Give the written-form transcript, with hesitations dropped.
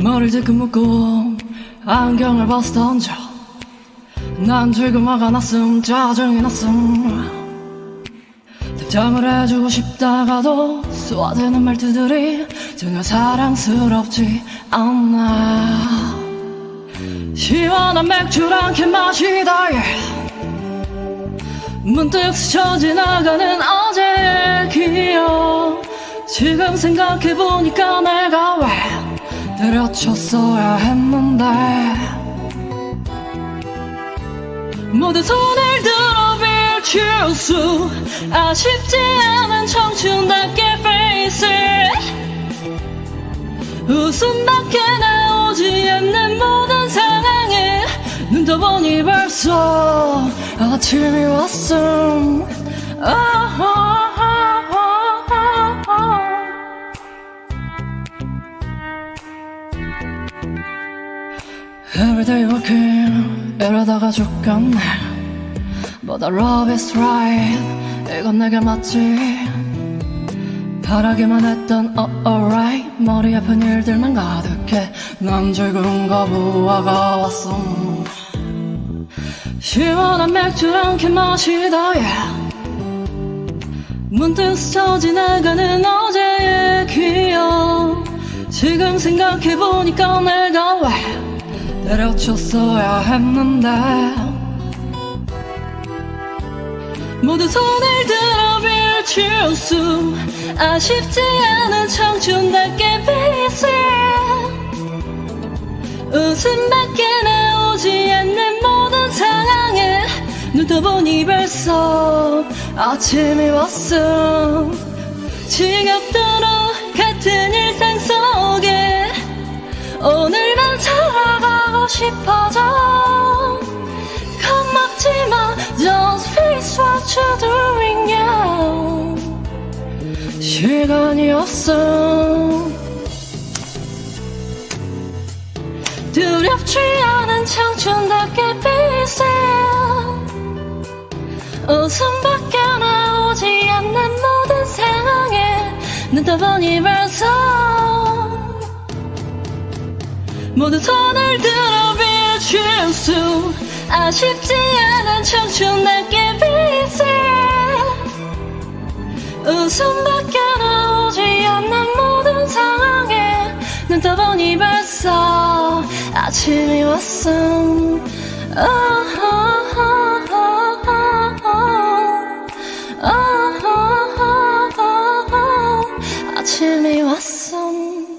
머리를 뒤끝 묶고 안경을 벗어 던져. 난 지금 화가 났음, 짜증이 났음. 답장을 해주고 싶다가도 쏘아대는 말투들이 전혀 사랑스럽지 않아. 시원한 맥주를 한 캔 마시다 문득 스쳐 지나가는 어제의 기억. 지금 생각해보니까 내가 왜 때려쳤어야 했는데. 모든 손을 들어 빌 수 아쉽지 않은 청춘답게 페이스. 웃음밖에 나오지 않는 모든 상황에 눈떠보니 벌써 아침이 왔음. Everyday walking 이러다가 죽겠네. But the love is right 이건 내게 맞지. 바라기만 했던 alright 머리 아픈 일들만 가득해. 난 즐거운 거부하가 왔어. 시원한 맥주 한 캔 마시다 문득 스쳐 지나가는 어제의 기억. 지금 생각해보니까 내가 왜 때려쳤어야 했는데. 모두 손을 들어 빌 수 아쉽지 않은 청춘답게 빛을. 웃음밖에 나오지 않는 모든 상황에 눈떠보니 벌써 아침이 왔음. 지겹도록 같은 일상 속에 오늘만 살아가고 싶어져. 겁먹지마, don't face what you're doing now. 시간이 없음. 두렵지 않은 청춘답게 빛을. 웃음밖에 나오지 않는 모든 상황에 눈떠보니 벌써 모든 손을 들어 빌 수 아쉽지 않은 청춘답게 빛을. 웃음밖에 나오지 않는 모든 상황에 눈떠보니 벌써 아침이 왔음. 아침이 왔음.